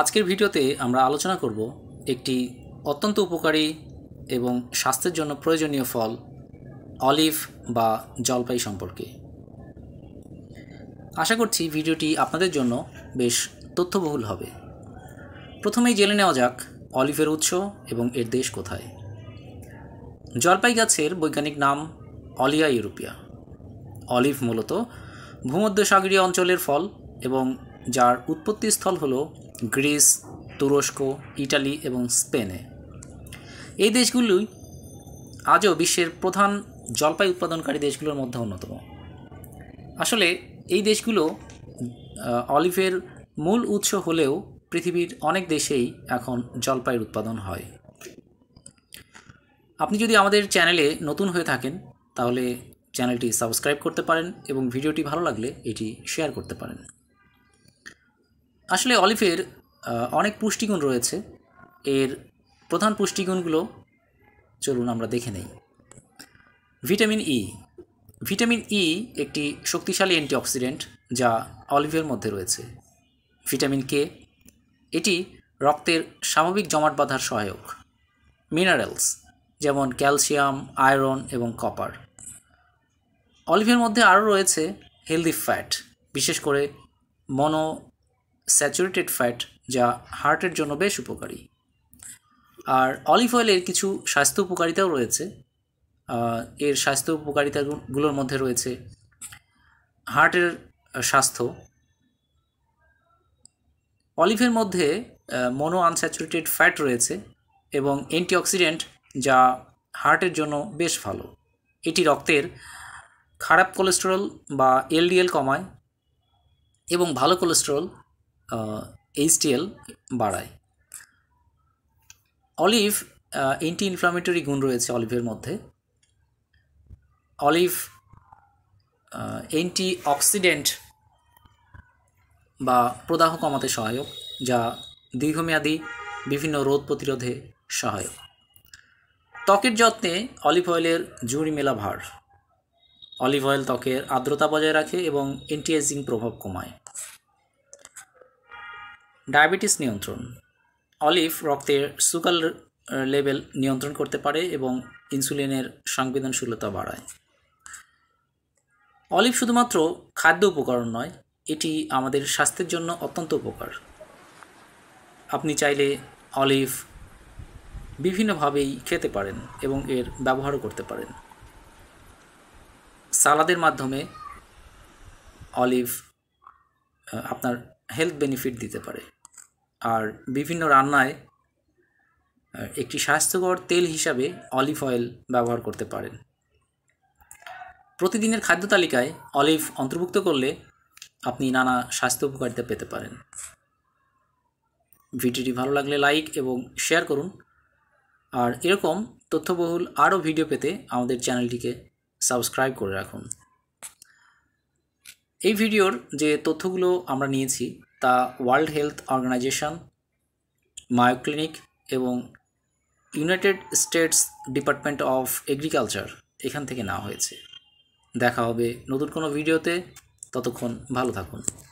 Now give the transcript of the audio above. আজকের ভিডিওতে আমরা আলোচনা করব একটি অত্যন্ত উপকারী এবং স্বাস্থ্যের জন্য প্রয়োজনীয় ফল অলিভ বা জলপাই সম্পর্কে। আশা করছি ভিডিওটি আপনাদের জন্য বেশ তথ্যবহুল হবে। প্রথমেই জেনে নেওয়া যাক অলিভের উৎস এবং এর দেশ কোথায়। জলপাই গাছের বৈজ্ঞানিক নাম অলিয়া ইউরোপিয়া। অলিভ মূলত ভূমধ্যসাগরীয় অঞ্চলের ফল এবং যার উৎপত্তিস্থল হল গ্রিস, তুরস্ক, ইটালি এবং স্পেনে। এই দেশগুলোই আজও বিশ্বের প্রধান জলপাই উৎপাদনকারী দেশগুলোর মধ্যে অন্যতম। আসলে এই দেশগুলো অলিভের মূল উৎস হলেও পৃথিবীর অনেক দেশেই এখন জলপাইয়ের উৎপাদন হয়। আপনি যদি আমাদের চ্যানেলে নতুন হয়ে থাকেন তাহলে চ্যানেলটি সাবস্ক্রাইব করতে পারেন এবং ভিডিওটি ভালো লাগলে এটি শেয়ার করতে পারেন। আসলে অলিভের অনেক পুষ্টিগুণ রয়েছে। এর প্রধান পুষ্টিগুণগুলো চলুন আমরা দেখে নেই। Vitamin E. ভিটামিন ই একটি শক্তিশালী অ্যান্টিঅক্সিডেন্ট যা অলিভের মধ্যে রয়েছে। ভিটামিন কে, এটি রক্তের স্বাভাবিক জমাট বাঁধার সহায়ক। মিনারেলস যেমন ক্যালসিয়াম, আয়রন এবং কপার। অলিভের মধ্যে আরও রয়েছে হেলদি ফ্যাট, বিশেষ করে মনো স্যাচুরেটেড ফ্যাট যা হার্টের জন্য বেশ উপকারী। আর অলিভ অয়েলের কিছু স্বাস্থ্য উপকারিতাও রয়েছে। এর স্বাস্থ্য উপকারিতাগুলোর মধ্যে রয়েছে হার্টের স্বাস্থ্য। অলিভের মধ্যে মনো আনস্যাচুরেটেড ফ্যাট রয়েছে এবং অ্যান্টিঅক্সিডেন্ট যা হার্টের জন্য বেশ ভালো। এটি রক্তের খারাপ কোলেস্টেরল বা এলডিএল কমায় এবং ভালো কোলেস্টেরল এইচডিএল বাড়ায়। অলিভ অ্যান্টি ইনফ্লামেটরি গুণ রয়েছে অলিভের মধ্যে। অলিভ অ্যান্টি অক্সিডেন্ট বা প্রদাহ কমাতে সহায়ক যা দীর্ঘমেয়াদী বিভিন্ন রোগ প্রতিরোধে সহায়ক। ত্বকের যত্নে অলিভ অয়েলের জুড়ি মেলা ভার। অলিভ অয়েল ত্বকের আর্দ্রতা বজায় রাখে এবং অ্যান্টিএজিং প্রভাব কমায়। ডায়াবেটিস নিয়ন্ত্রণ। অলিভ রক্তের সুগার লেভেল নিয়ন্ত্রণ করতে পারে এবং ইনসুলিনের সংবেদনশীলতা বাড়ায়। অলিভ শুধুমাত্র খাদ্য উপকরণ নয়, এটি আমাদের স্বাস্থ্যের জন্য অত্যন্ত উপকার। আপনি চাইলে অলিভ বিভিন্নভাবেই খেতে পারেন এবং এর ব্যবহারও করতে পারেন। সালাদের মাধ্যমে অলিভ আপনার হেলথ বেনিফিট দিতে পারে। আর বিভিন্ন রান্নায় একটি স্বাস্থ্যকর তেল হিসাবে অলিভ অয়েল ব্যবহার করতে পারেন। প্রতিদিনের খাদ্য তালিকায় অলিভ অন্তর্ভুক্ত করলে আপনি নানা স্বাস্থ্য উপকারিতা পেতে পারেন। ভিডিওটি ভালো লাগলে লাইক এবং শেয়ার করুন। আর এরকম তথ্যবহুল আরও ভিডিও পেতে আমাদের চ্যানেলটিকে সাবস্ক্রাইব করে রাখুন। এই ভিডিওর যে তথ্যগুলো আমরা নিয়েছি তা World Health Organization, Mayo Clinic এবং United States Department of Agriculture এখান থেকে নেওয়া হয়েছে। দেখা হবে নতুন কোনো ভিডিওতে, ততক্ষণ ভালো থাকুন।